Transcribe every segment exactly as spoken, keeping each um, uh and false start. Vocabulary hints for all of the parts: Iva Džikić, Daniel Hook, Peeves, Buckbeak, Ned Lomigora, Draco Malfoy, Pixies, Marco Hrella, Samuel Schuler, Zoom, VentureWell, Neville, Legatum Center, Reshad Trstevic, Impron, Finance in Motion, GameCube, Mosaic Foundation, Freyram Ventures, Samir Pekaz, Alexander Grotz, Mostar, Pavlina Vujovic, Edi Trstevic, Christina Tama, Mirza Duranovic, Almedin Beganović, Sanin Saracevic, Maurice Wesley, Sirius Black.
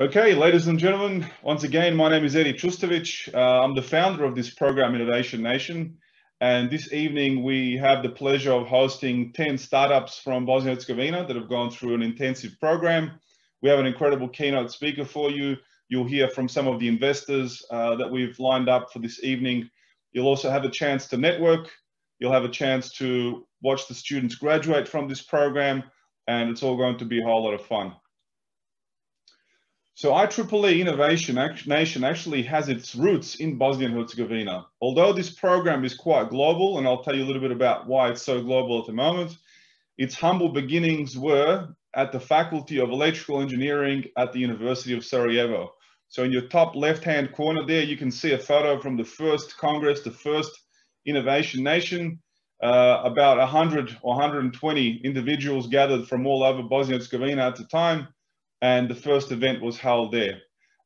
Okay, ladies and gentlemen, once again, my name is Edi Trstevic. Uh, I'm the founder of this program, Innovation Nation. And this evening, we have the pleasure of hosting ten startups from Bosnia and Herzegovina that have gone through an intensive program. We have an incredible keynote speaker for you. You'll hear from some of the investors uh, that we've lined up for this evening. You'll also have a chance to network. You'll have a chance to watch the students graduate from this program. And it's all going to be a whole lot of fun. So I triple E Innovation Nation actually has its roots in Bosnia and Herzegovina. Although this program is quite global, and I'll tell you a little bit about why it's so global at the moment, its humble beginnings were at the Faculty of Electrical Engineering at the University of Sarajevo. So in your top left-hand corner there, you can see a photo from the first Congress, the first Innovation Nation. Uh, about one hundred or one hundred twenty individuals gathered from all over Bosnia and Herzegovina at the time. And the first event was held there.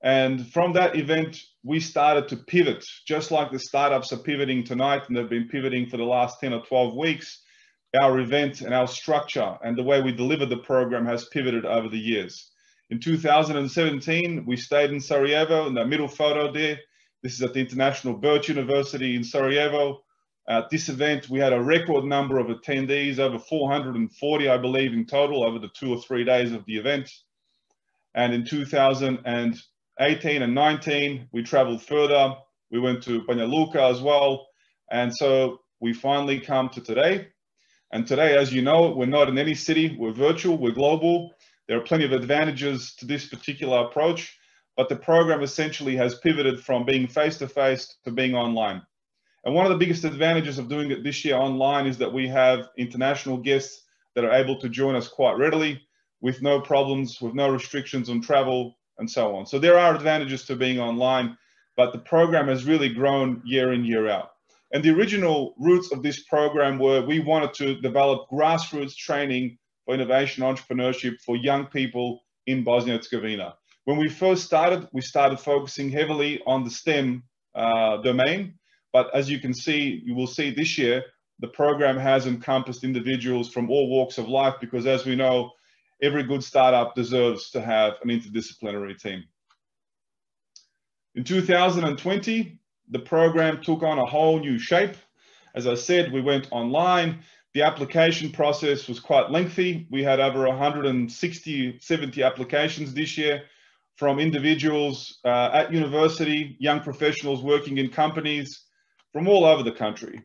And from that event, we started to pivot, just like the startups are pivoting tonight, and they've been pivoting for the last ten or twelve weeks. Our event and our structure and the way we deliver the program has pivoted over the years. In two thousand seventeen, we stayed in Sarajevo, in the middle photo there. This is at the International Birch University in Sarajevo. At this event, we had a record number of attendees, over four hundred forty, I believe, in total over the two or three days of the event. And in two thousand eighteen and nineteen, we traveled further. We went to Banja Luka as well. And so we finally come to today. And today, as you know, we're not in any city. We're virtual, we're global. There are plenty of advantages to this particular approach, but the program essentially has pivoted from being face-to-face to being online. And one of the biggest advantages of doing it this year online is that we have international guests that are able to join us quite readily, with no problems, with no restrictions on travel and so on. So there are advantages to being online, but the program has really grown year in, year out. And the original roots of this program were we wanted to develop grassroots training for innovation entrepreneurship for young people in Bosnia and Herzegovina. When we first started, we started focusing heavily on the STEM uh, domain, but as you can see, you will see this year, the program has encompassed individuals from all walks of life, because as we know, every good startup deserves to have an interdisciplinary team. In two thousand twenty, the program took on a whole new shape. As I said, we went online. The application process was quite lengthy. We had over one hundred sixty, seventy applications this year from individuals uh, at university, young professionals working in companies from all over the country.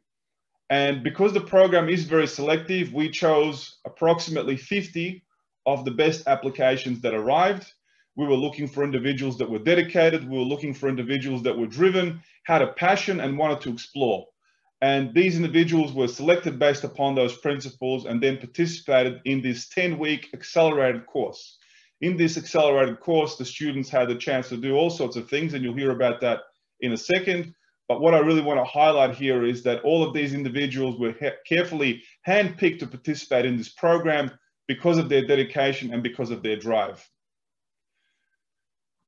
And because the program is very selective, we chose approximately fifty of the best applications that arrived. We were looking for individuals that were dedicated. We were looking for individuals that were driven, had a passion and wanted to explore. And these individuals were selected based upon those principles and then participated in this ten week accelerated course. In this accelerated course, the students had the chance to do all sorts of things, and you'll hear about that in a second. But what I really want to highlight here is that all of these individuals were carefully handpicked to participate in this program, because of their dedication and because of their drive.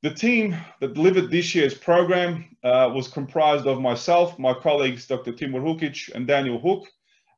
The team that delivered this year's program uh, was comprised of myself, my colleagues, Doctor Timur Hukic and Daniel Hook.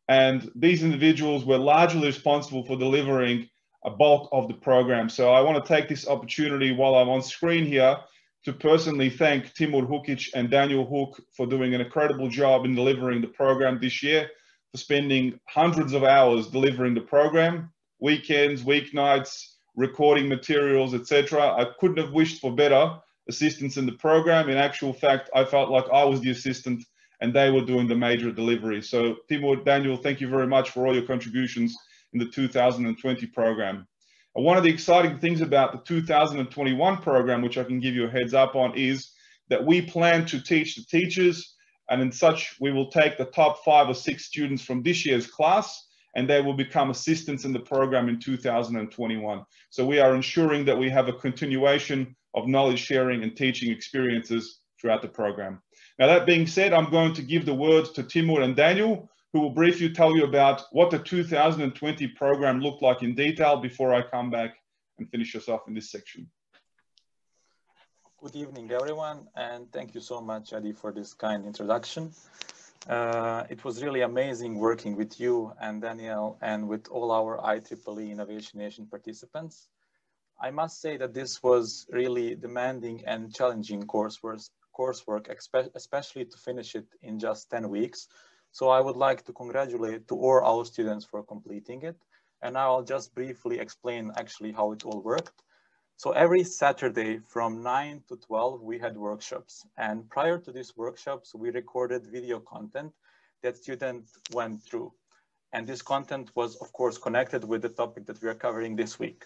And these individuals were largely responsible for delivering a bulk of the program. So I want to take this opportunity while I'm on screen here to personally thank Timur Hukic and Daniel Hook for doing an incredible job in delivering the program this year, for spending hundreds of hours delivering the program. Weekends, weeknights, recording materials, et cetera. I couldn't have wished for better assistance in the program. In actual fact, I felt like I was the assistant and they were doing the major delivery. So Timur, Daniel, thank you very much for all your contributions in the two thousand twenty program. And one of the exciting things about the two thousand twenty-one program, which I can give you a heads up on, is that we plan to teach the teachers, and in such, we will take the top five or six students from this year's class, and they will become assistants in the program in two thousand twenty-one. So we are ensuring that we have a continuation of knowledge sharing and teaching experiences throughout the program. Now, that being said, I'm going to give the word to Timur and Daniel, who will briefly tell you about what the two thousand twenty program looked like in detail before I come back and finish us off in this section. Good evening, everyone, and thank you so much, Edi, for this kind introduction. Uh, it was really amazing working with you and Daniel and with all our I triple E Innovation Nation participants. I must say that this was really demanding and challenging coursework, coursework especially to finish it in just ten weeks. So I would like to congratulate to all our students for completing it. And now I'll just briefly explain actually how it all worked. So every Saturday from nine to twelve, we had workshops. And prior to these workshops, we recorded video content that students went through. And this content was, of course, connected with the topic that we are covering this week.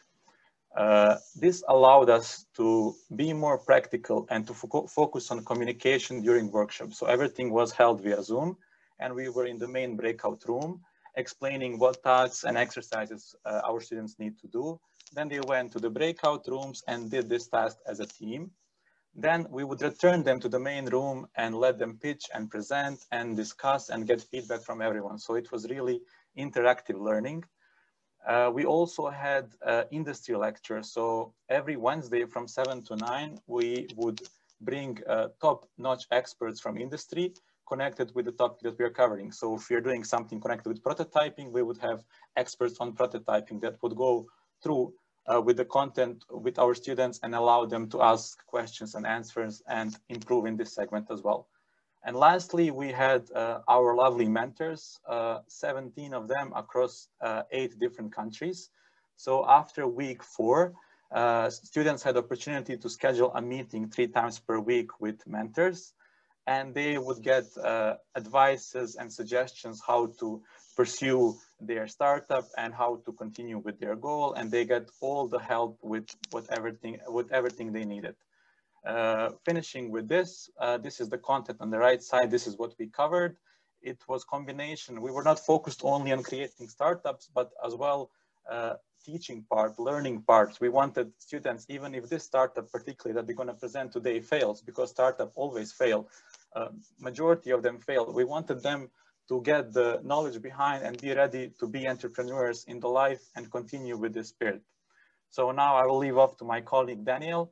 Uh, this allowed us to be more practical and to fo- focus on communication during workshops. So everything was held via Zoom, and we were in the main breakout room, explaining what tasks and exercises uh, our students need to do. Then they went to the breakout rooms and did this task as a team. Then we would return them to the main room and let them pitch and present and discuss and get feedback from everyone. So it was really interactive learning. Uh, we also had uh, industry lectures. So every Wednesday from seven to nine, we would bring uh, top-notch experts from industry connected with the topic that we are covering. So if we are doing something connected with prototyping, we would have experts on prototyping that would go through uh, with the content with our students and allow them to ask questions and answers and improve in this segment as well. And lastly, we had uh, our lovely mentors, uh, seventeen of them across uh, eight different countries. So after week four, uh, students had opportunity to schedule a meeting three times per week with mentors. And they would get uh, advices and suggestions how to pursue their startup and how to continue with their goal. And they get all the help with whatever thing, with everything they needed. Uh, finishing with this, uh, this is the content on the right side. This is what we covered. It was combination. We were not focused only on creating startups, but as well uh, teaching part, learning parts. We wanted students, even if this startup particularly that they're going to present today fails, because startup always fail, uh, majority of them fail. We wanted them to get the knowledge behind and be ready to be entrepreneurs in the life and continue with this spirit. So now I will leave off to my colleague Daniel,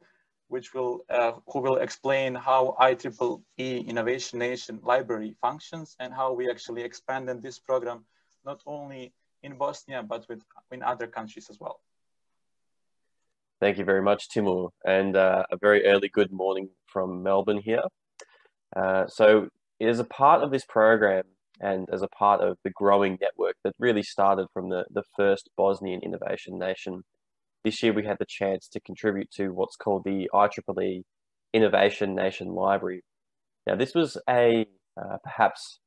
which will, uh, who will explain how I triple E Innovation Nation library functions and how we actually expanded this program, not only in Bosnia, but with, in other countries as well. Thank you very much, Timur, and uh, a very early good morning from Melbourne here. Uh, so as a part of this program and as a part of the growing network that really started from the, the first Bosnian Innovation Nation, this year we had the chance to contribute to what's called the I triple E Innovation Nation Library. Now, this was a uh, perhaps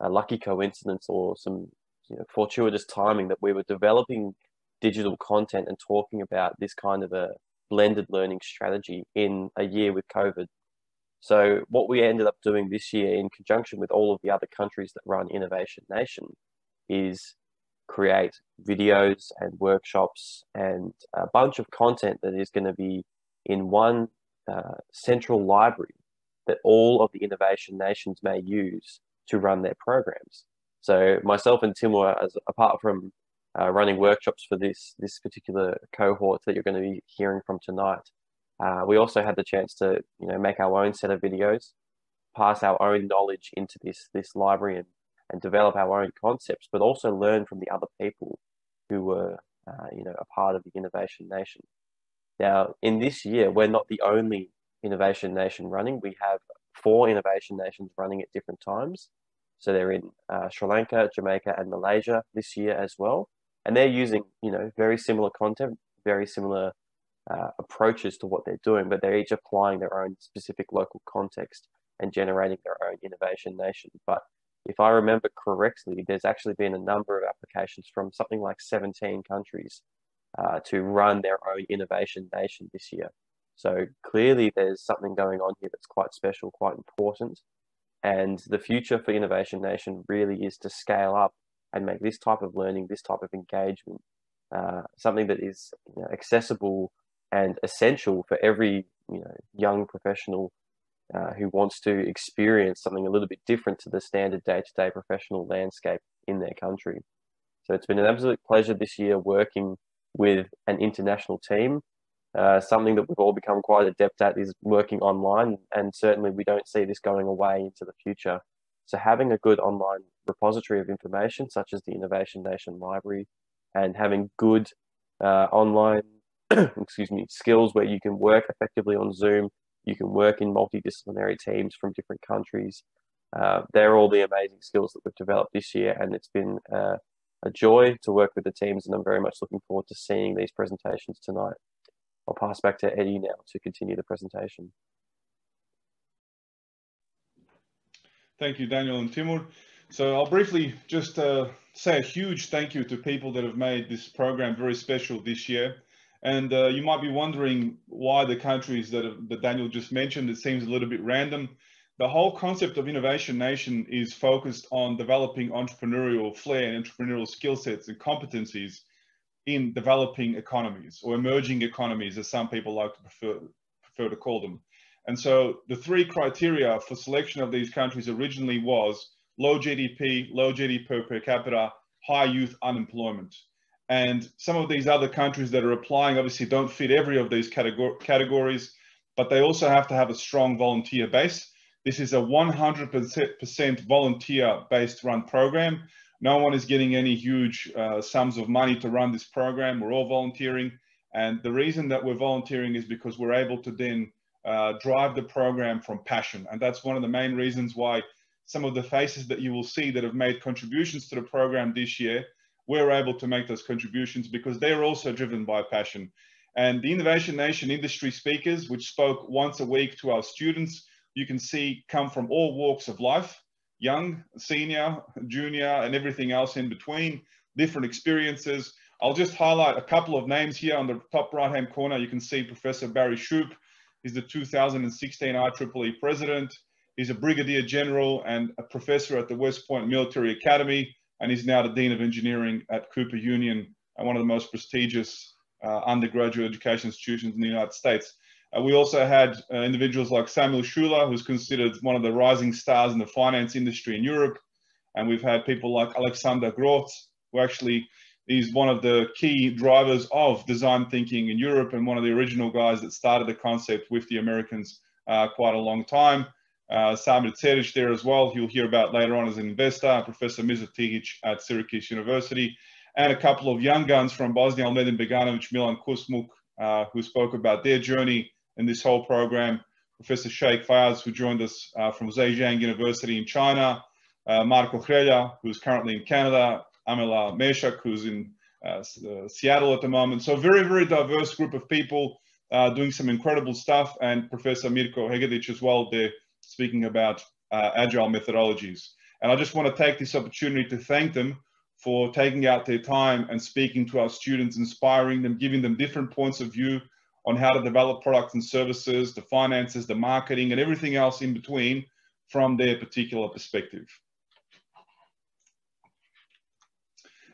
a lucky coincidence or some you know, fortuitous timing that we were developing digital content and talking about this kind of a blended learning strategy in a year with COVID. So what we ended up doing this year in conjunction with all of the other countries that run Innovation Nation is create videos and workshops and a bunch of content that is going to be in one uh, central library that all of the Innovation Nations may use to run their programs. So myself and Timur, as, apart from uh, running workshops for this, this particular cohort that you're going to be hearing from tonight, uh, we also had the chance to you know, make our own set of videos, pass our own knowledge into this, this library and and develop our own concepts, but also learn from the other people who were uh, you know, a part of the Innovation Nation. Now, in this year, we're not the only Innovation Nation running. We have four Innovation Nations running at different times. So they're in uh, Sri Lanka, Jamaica, and Malaysia this year as well. And they're using you know, very similar content, very similar uh, approaches to what they're doing, but they're each applying their own specific local context and generating their own Innovation Nation. But if I remember correctly, there's actually been a number of applications from something like seventeen countries uh, to run their own Innovation Nation this year. So clearly there's something going on here that's quite special, quite important. And the future for Innovation Nation really is to scale up and make this type of learning, this type of engagement, uh, something that is you know, accessible and essential for every you know, young professional Uh, who wants to experience something a little bit different to the standard day-to-day professional landscape in their country. So it's been an absolute pleasure this year working with an international team. Uh, something that we've all become quite adept at is working online, and certainly we don't see this going away into the future. So having a good online repository of information, such as the Innovation Nation Library, and having good uh, online excuse me, skills where you can work effectively on Zoom, you can work in multidisciplinary teams from different countries. Uh, they're all the amazing skills that we've developed this year, and it's been uh, a joy to work with the teams, and I'm very much looking forward to seeing these presentations tonight. I'll pass back to Edi now to continue the presentation. Thank you, Daniel and Timur. So I'll briefly just uh, say a huge thank you to people that have made this program very special this year. And uh, you might be wondering why the countries that, have, that Daniel just mentioned, it seems a little bit random. The whole concept of Innovation Nation is focused on developing entrepreneurial flair and entrepreneurial skill sets and competencies in developing economies, or emerging economies, as some people like to prefer, prefer to call them. And so the three criteria for selection of these countries originally was low G D P, low G D P per capita, high youth unemployment. And some of these other countries that are applying obviously don't fit every of these categor categories, but they also have to have a strong volunteer base. This is a one hundred percent volunteer-based run program. No one is getting any huge uh, sums of money to run this program. We're all volunteering. And the reason that we're volunteering is because we're able to then uh, drive the program from passion. And that's one of the main reasons why some of the faces that you will see that have made contributions to the program this year, we're able to make those contributions because they're also driven by passion. And the Innovation Nation industry speakers, which spoke once a week to our students, you can see come from all walks of life. Young, senior, junior, and everything else in between, different experiences. I'll just highlight a couple of names here. On the top right-hand corner, you can see Professor Barry Shoup. He's the two thousand sixteen I E E E president. He's a brigadier general and a professor at the West Point Military Academy, and he's now the Dean of Engineering at Cooper Union, and one of the most prestigious uh, undergraduate education institutions in the United States. Uh, we also had uh, individuals like Samuel Schuler, who's considered one of the rising stars in the finance industry in Europe. And we've had people like Alexander Grotz, who actually is one of the key drivers of design thinking in Europe and one of the original guys that started the concept with the Americans uh, quite a long time. Uh, Samir Ćerić there as well, you'll hear about later on as an investor, and Professor Mizutich at Syracuse University, and a couple of young guns from Bosnia, Almedin Beganović, Milan Kuzmuk, uh, who spoke about their journey in this whole program. Professor Sheikh Fazl, who joined us uh, from Zhejiang University in China, uh, Marco Hrella, who's currently in Canada, Amela Meshak, who's in uh, uh, Seattle at the moment. So a very, very diverse group of people uh, doing some incredible stuff, and Professor Mirko Hegedic as well, they're speaking about uh, agile methodologies. And I just want to take this opportunity to thank them for taking out their time and speaking to our students, inspiring them, giving them different points of view on how to develop products and services, the finances, the marketing, and everything else in between from their particular perspective.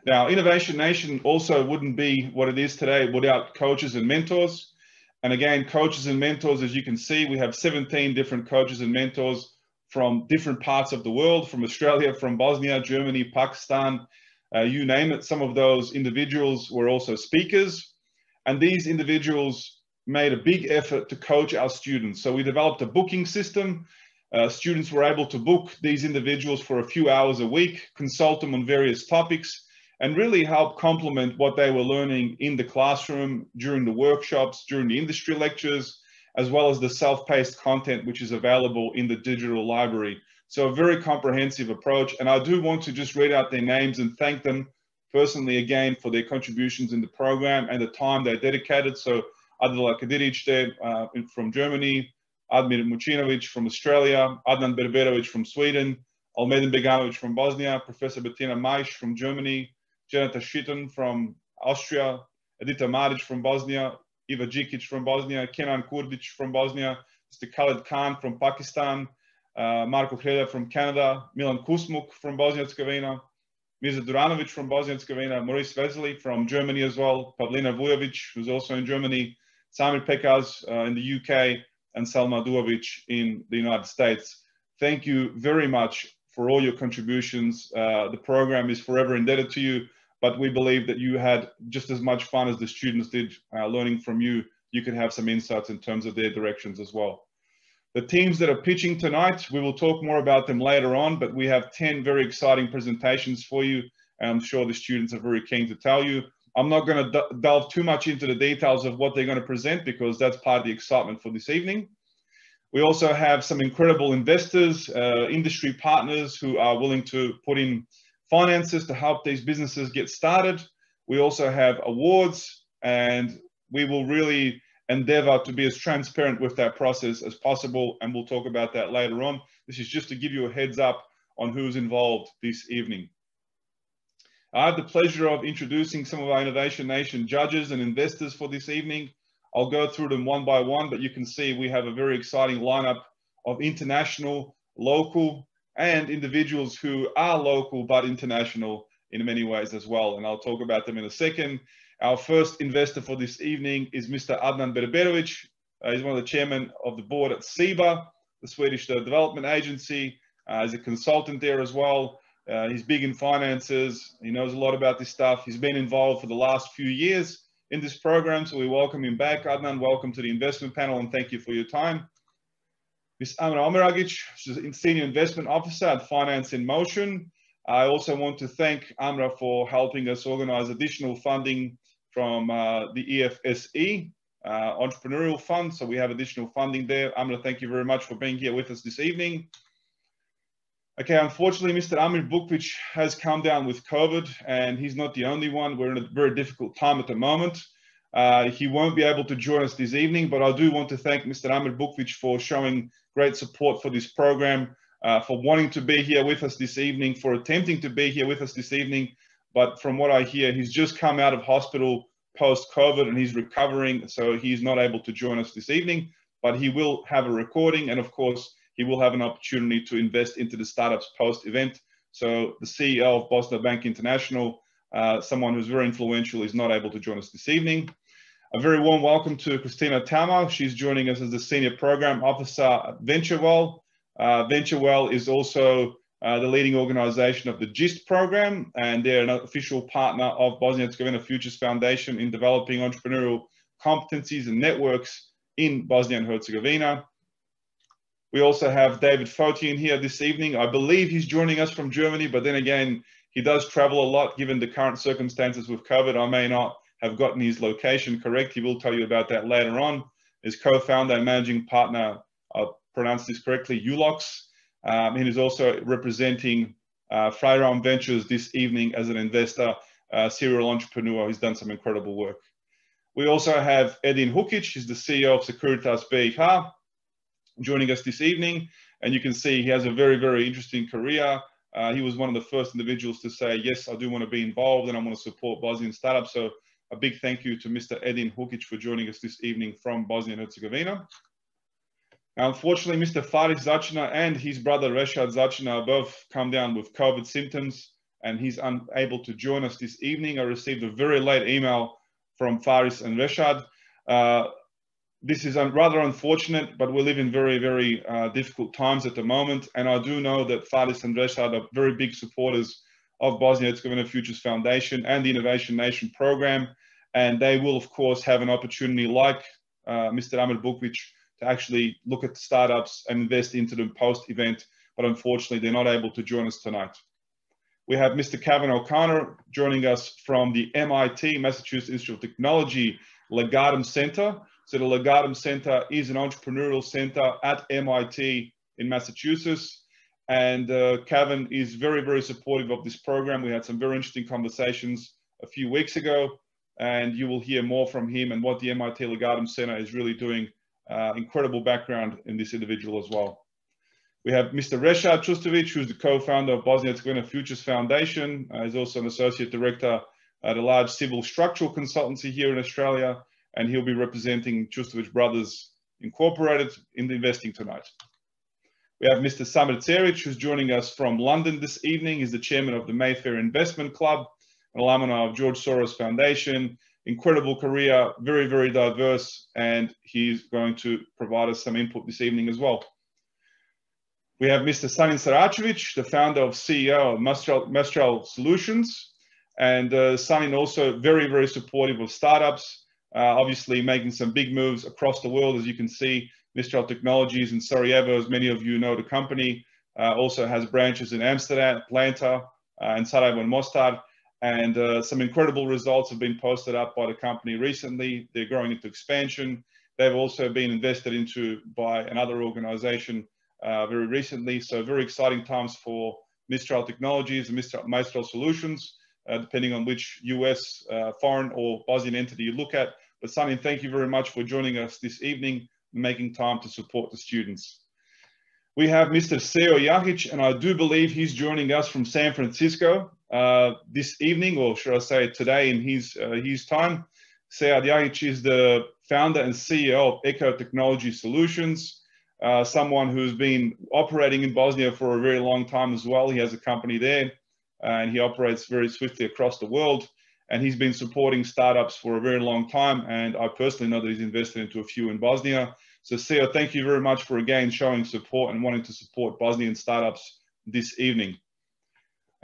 Now, Innovation Nation also wouldn't be what it is today without coaches and mentors. And again, coaches and mentors, as you can see, we have seventeen different coaches and mentors from different parts of the world, from Australia, from Bosnia, Germany, Pakistan, uh, you name it. Some of those individuals were also speakers. And these individuals made a big effort to coach our students. So we developed a booking system. Uh, students were able to book these individuals for a few hours a week, consult them on various topics, and really help complement what they were learning in the classroom, during the workshops, during the industry lectures, as well as the self-paced content, which is available in the digital library. So a very comprehensive approach. And I do want to just read out their names and thank them personally again for their contributions in the program and the time they dedicated. So Adnan Berberovic there uh, from Germany, Admir Mucinovic from Australia, Adnan Berberovic from Sweden, Almedin Beganovic from Bosnia, Professor Bettina Maisch from Germany, Janeta Schitten from Austria, Edita Maric from Bosnia, Iva Džikić from Bosnia, Kenan Kurdic from Bosnia, Mister Khaled Khan from Pakistan, uh, Marko Hrella from Canada, Milan Kuzmuk from Bosnia and Herzegovina, Mirza Duranovic from Bosnia and Herzegovina, Maurice Wesley from Germany as well, Pavlina Vujovic, who's also in Germany, Samir Pekaz uh, in the U K, and Salma Duovic in the United States. Thank you very much for all your contributions. Uh, the program is forever indebted to you, but we believe that you had just as much fun as the students did uh, learning from you. You could have some insights in terms of their directions as well. The teams that are pitching tonight, we will talk more about them later on, but we have ten very exciting presentations for you, and I'm sure the students are very keen to tell you. I'm not going to delve too much into the details of what they're going to present because that's part of the excitement for this evening. We also have some incredible investors, uh, industry partners who are willing to put in finances to help these businesses get started. We also have awards, and we will really endeavor to be as transparent with that process as possible, and we'll talk about that later on. This is just to give you a heads up on who's involved this evening. I have the pleasure of introducing some of our Innovation Nation judges and investors for this evening. I'll go through them one by one, but you can see we have a very exciting lineup of international, local, and individuals who are local but international in many ways as well. And I'll talk about them in a second. Our first investor for this evening is Mister Adnan Berberovic. Uh, he's one of the chairmen of the board at SIBA, the Swedish Development Agency. Uh, he's a consultant there as well. Uh, he's big in finances. He knows a lot about this stuff. He's been involved for the last few years in this program, so we welcome him back. Adnan, welcome to the investment panel, and thank you for your time. Miz Amela Meshak, she's a Senior Investment Officer at Finance in Motion. I also want to thank Amra for helping us organize additional funding from uh, the E F S E, uh, Entrepreneurial Fund, so we have additional funding there. Amra, thank you very much for being here with us this evening. Okay, unfortunately, Mister Amir Bukvic has come down with COVID, and he's not the only one. We're in a very difficult time at the moment. Uh, he won't be able to join us this evening, but I do want to thank Mister Amir Bukvic for showing great support for this program, uh, for wanting to be here with us this evening, for attempting to be here with us this evening. But from what I hear, he's just come out of hospital post-COVID and he's recovering, so he's not able to join us this evening, but he will have a recording, and of course, he will have an opportunity to invest into the startups post-event. So the C E O of Bosnia Bank International, uh, someone who's very influential, is not able to join us this evening. A very warm welcome to Christina Tama. She's joining us as the Senior Program Officer at VentureWell. Uh, VentureWell is also uh, the leading organization of the GIST program, and they're an official partner of Bosnia and Herzegovina Futures Foundation in developing entrepreneurial competencies and networks in Bosnia and Herzegovina. We also have David Fotian here this evening. I believe he's joining us from Germany, but then again, he does travel a lot given the current circumstances with COVID. I may not have gotten his location correct. He will tell you about that later on. His co-founder and managing partner, I'll pronounce this correctly, Ulox. Um, and he's also representing uh, Freyram Ventures this evening as an investor, uh, serial entrepreneur. He's done some incredible work. We also have Edin Hukic. He's the C E O of Securitas B I H, joining us this evening, and you can see he has a very, very interesting career. Uh, he was one of the first individuals to say, yes, I do want to be involved and I want to support Bosnian startups. So a big thank you to Mister Edin Hukic for joining us this evening from Bosnia and Herzegovina. Now, unfortunately, Mister Faris Začina and his brother Reshad Začina both come down with COVID symptoms, and he's unable to join us this evening. I received a very late email from Faris and Reshad. Uh, This is rather unfortunate, but we live in very, very uh, difficult times at the moment. And I do know that Faris and Reshad are very big supporters of Bosnia and Herzegovina Futures Foundation and the Innovation Nation program. And they will, of course, have an opportunity like uh, Mister Amir Bukvic to actually look at startups and invest into them post-event. But unfortunately, they're not able to join us tonight. We have Mister Kevin O'Connor joining us from the M I T, Massachusetts Institute of Technology, Legatum Center. So the Legatum Center is an entrepreneurial center at M I T in Massachusetts. And uh, Kevin is very, very supportive of this program. We had some very interesting conversations a few weeks ago, and you will hear more from him and what the M I T Legatum Center is really doing. Uh, incredible background in this individual as well. We have Mister Reshad Trstevic, who's the co-founder of Bosnia and Herzegovina Futures Foundation. Uh, he's also an associate director at a large civil structural consultancy here in Australia, and he'll be representing Trstevic Brothers Incorporated in the investing tonight. We have Mister Samir Ćerić, who's joining us from London this evening. He's the chairman of the Mayfair Investment Club, an alumni of George Soros Foundation. Incredible career, very, very diverse, and he's going to provide us some input this evening as well. We have Mister Sanin Saracevic, the founder of C E O of Mastral, Mastral Solutions, and uh, Sanin also very, very supportive of startups. Uh, obviously making some big moves across the world. As you can see, Mistral Technologies in Sarajevo, as many of you know the company, uh, also has branches in Amsterdam, Atlanta, uh, and Sarajevo and Mostar. And uh, some incredible results have been posted up by the company recently. They're growing into expansion. They've also been invested into by another organization uh, very recently. So very exciting times for Mistral Technologies and Mistral, Mistral Solutions, uh, depending on which U S, uh, foreign or Bosnian entity you look at. But Samin, thank you very much for joining us this evening and making time to support the students. We have Mister Seo Jakic, and I do believe he's joining us from San Francisco uh, this evening, or should I say today in his, uh, his time. Seo Jakic is the founder and C E O of Eco Technology Solutions, uh, someone who's been operating in Bosnia for a very long time as well. He has a company there, uh, and he operates very swiftly across the world. And he's been supporting startups for a very long time, and I personally know that he's invested into a few in Bosnia. So Seo, thank you very much for again showing support and wanting to support Bosnian startups this evening.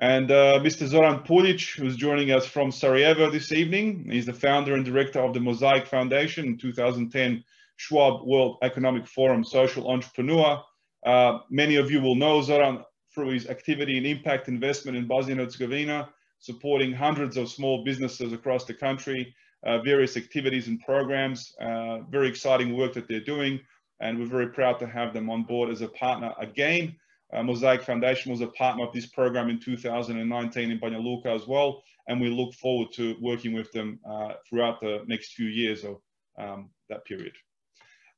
And uh, Mister Zoran Puljic, who's joining us from Sarajevo this evening. He's the founder and director of the Mosaic Foundation, in two thousand ten Schwab World Economic Forum Social Entrepreneur. Uh, many of you will know Zoran through his activity in impact investment in Bosnia and Herzegovina, supporting hundreds of small businesses across the country, Uh, various activities and programs, uh, very exciting work that they're doing, and we're very proud to have them on board as a partner again. Uh, Mosaic Foundation was a partner of this program in two thousand nineteen in Banja Luka as well, and we look forward to working with them uh, throughout the next few years of um, that period.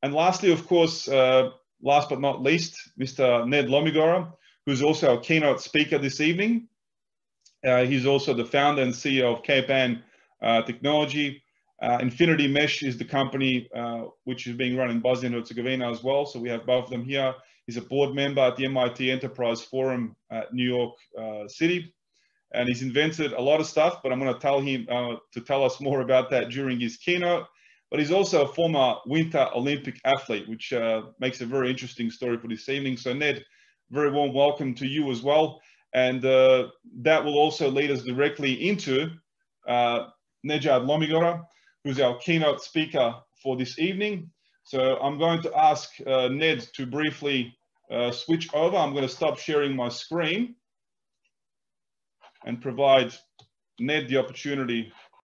And lastly, of course, uh, last but not least, Mister Ned Lomigora, who's also our keynote speaker this evening. Uh, he's also the founder and C E O of Cape Ann Uh, technology. Uh, Infinity Mesh is the company uh, which is being run in Bosnia and Herzegovina as well. So we have both of them here. He's a board member at the M I T Enterprise Forum at New York uh, City. And he's invented a lot of stuff, but I'm going to tell him uh, to tell us more about that during his keynote. But he's also a former Winter Olympic athlete, which uh, makes a very interesting story for this evening. So Ned, very warm welcome to you as well. And uh, that will also lead us directly into uh, Nejad Lomigora, who's our keynote speaker for this evening. So I'm going to ask uh, Ned to briefly uh, switch over. I'm going to stop sharing my screen and provide Ned the opportunity